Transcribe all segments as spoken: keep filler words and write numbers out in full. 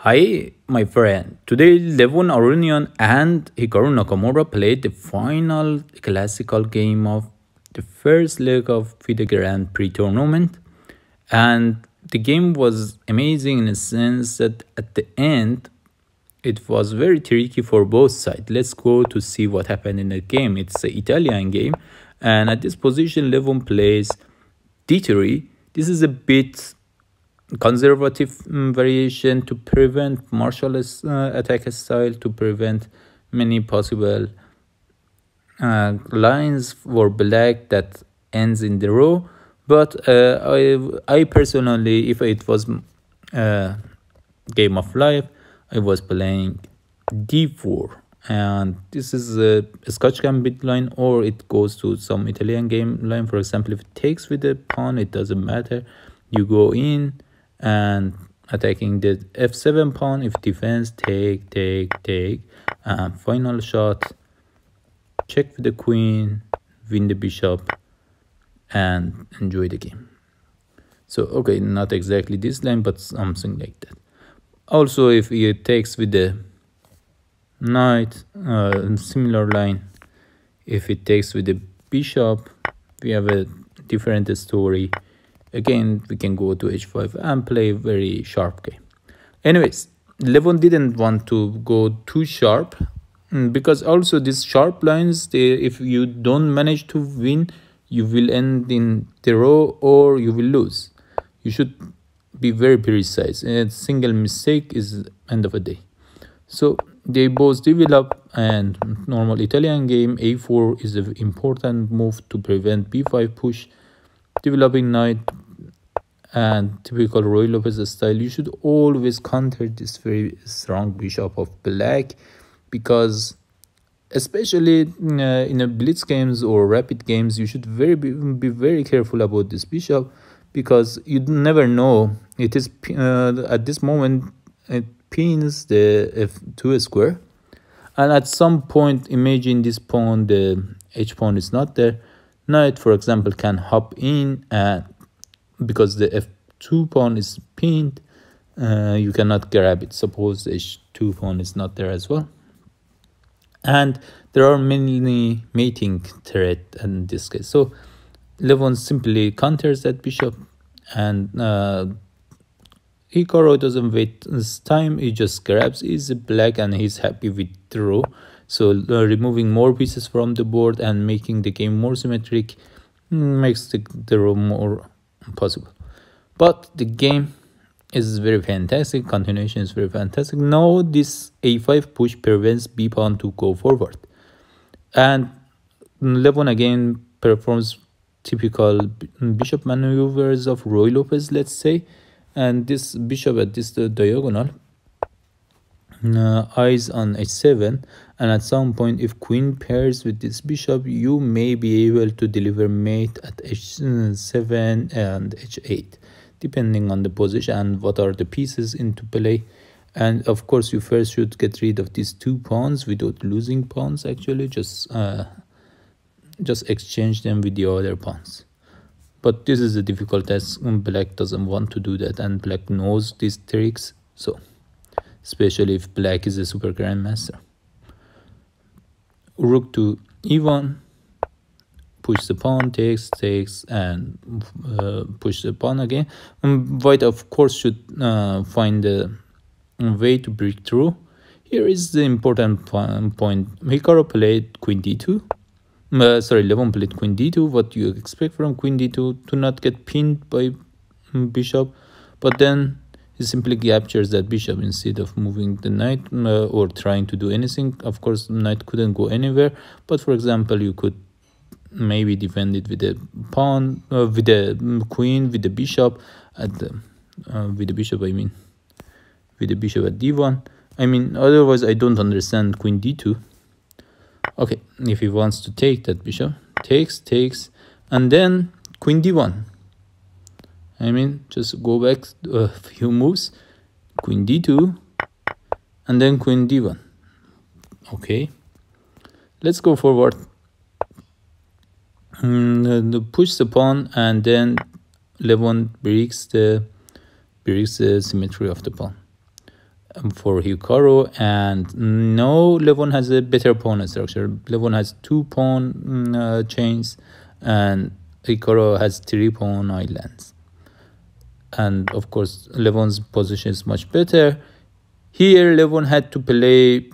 Hi, my friend. Today, Levon Aronian and Hikaru Nakamura played the final classical game of the first leg of FIDE Grand Prix tournament. And the game was amazing in the sense that at the end, it was very tricky for both sides. Let's go to see what happened in the game. It's the Italian game. And at this position, Levon plays D three. This is a bit conservative um, variation to prevent martial uh, attack style, to prevent many possible uh, lines for black that ends in the row. But uh, I, I personally, if it was uh, game of life, I was playing D four, and this is a Scotch Gambit line, or it goes to some Italian game line. For example, if it takes with the pawn, it doesn't matter. You go in and attacking the F seven pawn. If defense, take, take, take, and final shot, check with the queen, win the bishop, and enjoy the game. So okay, not exactly this line, but something like that. Also, if it takes with the knight, uh, similar line. If it takes with the bishop, we have a different story. Again, we can go to h five and play a very sharp game. Anyways, Levon didn't want to go too sharp, because also these sharp lines, they, if you don't manage to win, you will end in the row or you will lose. You should be very precise. A single mistake is end of a day. So they both develop, and normal Italian game, a four is an important move to prevent b five push. Developing knight and typical Ruy Lopez style, you should always counter this very strong bishop of black, because especially in, uh, in a blitz games or rapid games, you should very be, be very careful about this bishop, because you never know. It is uh, at this moment it pins the f two square, and at some point, imagine this pawn, the h pawn is not there. Knight, for example, can hop in, and because the f two pawn is pinned, uh, you cannot grab it. Suppose the h two pawn is not there as well. And there are many mating threats in this case. So Levon simply counters that bishop, and uh, Hikaru doesn't wait his time. He just grabs his black, and he's happy with the row. So uh, removing more pieces from the board and making the game more symmetric makes the, the row more possible. But the game is very fantastic. Continuation is very fantastic. Now this a five push prevents b pawn to go forward, and Levon again performs typical bishop maneuvers of Ruy Lopez, let's say, and this bishop at this uh, diagonal. Uh, eyes on h seven, and at some point, if queen pairs with this bishop, you may be able to deliver mate at h seven and h eight, depending on the position and what are the pieces into play. And of course, you first should get rid of these two pawns without losing pawns. Actually, just uh, just exchange them with the other pawns. But this is a difficult task. Black doesn't want to do that, and black knows these tricks, so especially if black is a super grandmaster. Rook to e one, push the pawn, takes, takes, and uh, push the pawn again. And white, of course, should uh, find a way to break through. Here is the important point. Hikaru played queen d two. Uh, sorry, Levon played queen d two. What do you expect from queen d two? To not get pinned by bishop, but then he simply captures that bishop instead of moving the knight uh, or trying to do anything. Of course, knight couldn't go anywhere, but for example, you could maybe defend it with a pawn, uh, with the queen, with the bishop at the, uh, with the bishop. I mean, with the bishop at d one. I mean, otherwise, I don't understand queen d two. Okay, if he wants to take that bishop, takes, takes, and then queen d one. I mean, just go back a few moves, queen d two, and then queen d one. Okay, let's go forward. And push the pawn, and then Levon breaks the breaks the symmetry of the pawn. for Hikaru. And no, Levon has a better pawn structure. Levon has two pawn uh, chains and Hikaru has three pawn islands. And of course, Levon's position is much better. Here, Levon had to play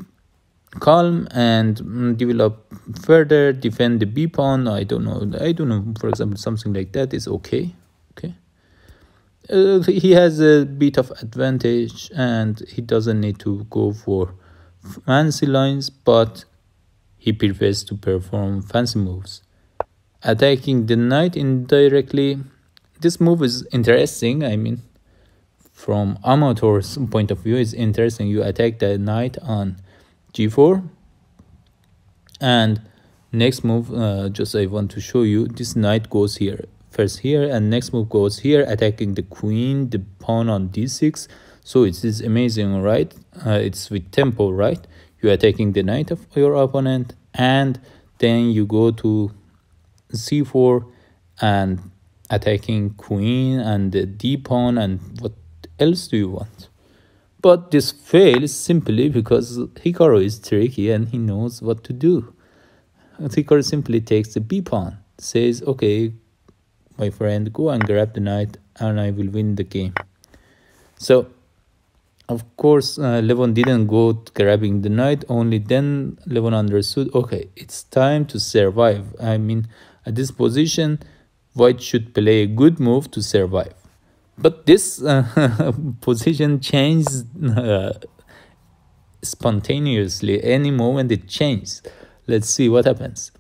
calm and develop further, defend the B pawn. I don't know. I don't know. For example, something like that is okay. Okay. Uh, he has a bit of advantage and he doesn't need to go for fancy lines, but he prefers to perform fancy moves. Attacking the knight indirectly. This move is interesting. I mean, from amateur's point of view, it's interesting. You attack the knight on g four, and next move, uh, just I want to show you, this knight goes here first, here, and next move goes here, attacking the queen, the pawn on d six. So it is amazing, right? Uh, it's with tempo, right? You're attacking the knight of your opponent, and then you go to c four and attacking queen and the d pawn, and what else do you want? But this fails simply because Hikaru is tricky and he knows what to do. Hikaru simply takes the b pawn, says, okay, my friend, go and grab the knight and I will win the game. So, of course, uh, Levon didn't go grabbing the knight, only then Levon understood, okay, it's time to survive. I mean, at this position, White should play a good move to survive. But this uh, position changes uh, spontaneously. Any moment it changes. Let's see what happens.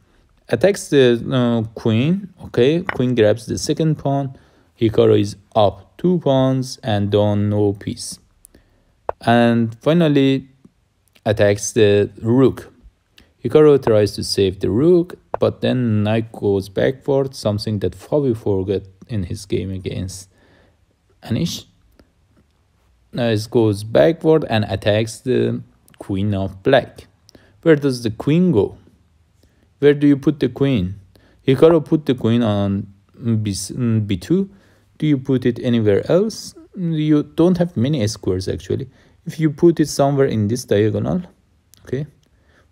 Attacks the uh, queen. Okay, queen grabs the second pawn. Hikaru is up two pawns and down no piece. And finally, attacks the rook. Hikaru tries to save the rook, but then knight goes backward, something that Fabi forgot in his game against Anish. Knight goes backward and attacks the queen of black. Where does the queen go? Where do you put the queen? Hikaru put the queen on b two. Do you put it anywhere else? You don't have many squares actually. If you put it somewhere in this diagonal, okay,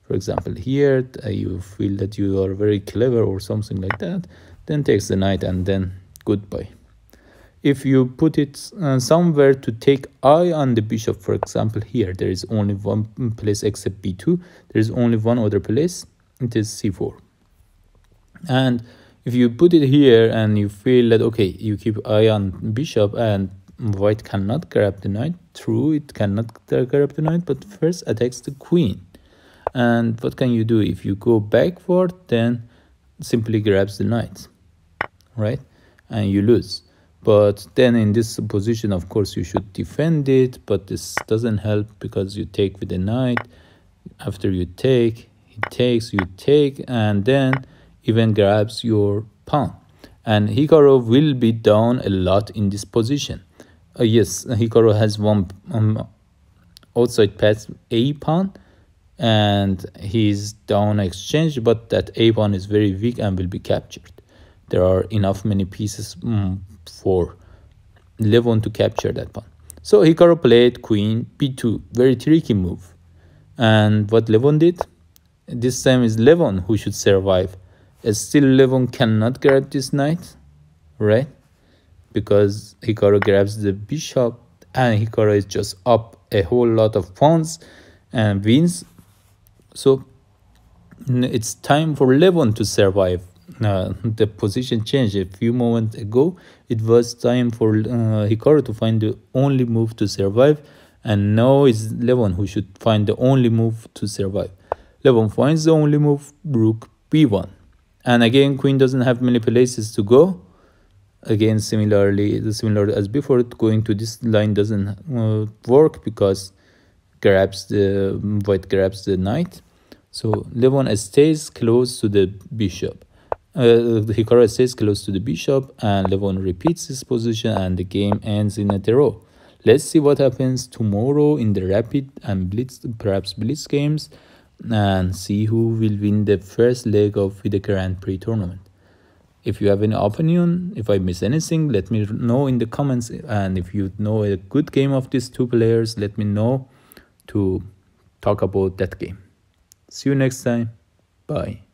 for example here, you feel that you are very clever or something like that, then takes the knight and then goodbye. If you put it uh, somewhere to take eye on the bishop, for example here, there is only one place except b two. There is only one other place. It is c four. And if you put it here and you feel that, okay, you keep eye on bishop and white cannot grab the knight. True, it cannot grab the knight, but first attacks the queen. And what can you do? If you go backward, then simply grabs the knight, right? And you lose. But then in this position, of course, you should defend it, but this doesn't help because you take with the knight. After you take, he takes, you take, and then even grabs your pawn. And Hikaru will be down a lot in this position. Uh, yes, Hikaru has one um, outside pass a pawn, and he's down exchange, but that a pawn is very weak and will be captured. There are enough many pieces mm, for Levon to capture that pawn. So Hikaru played queen b two, very tricky move. And what Levon did? This time is Levon who should survive. Still Levon cannot grab this knight, right? Because Hikaru grabs the bishop and Hikaru is just up a whole lot of pawns and wins. So it's time for Levon to survive. Uh, the position changed a few moments ago. It was time for uh, Hikaru to find the only move to survive, and now it's Levon who should find the only move to survive. Levon finds the only move, rook b one, and again queen doesn't have many places to go. Again, similarly similar as before, going to this line doesn't uh, work because grabs the white grabs the knight. So Levon stays close to the bishop. Uh, Hikaru stays close to the bishop, and Levon repeats his position, and the game ends in a draw. Let's see what happens tomorrow in the rapid and blitz, perhaps blitz games, and see who will win the first leg of the Grand Prix tournament. If you have any opinion, if I miss anything, let me know in the comments. And if you know a good game of these two players, let me know. to talk about that game. See you next time. Bye.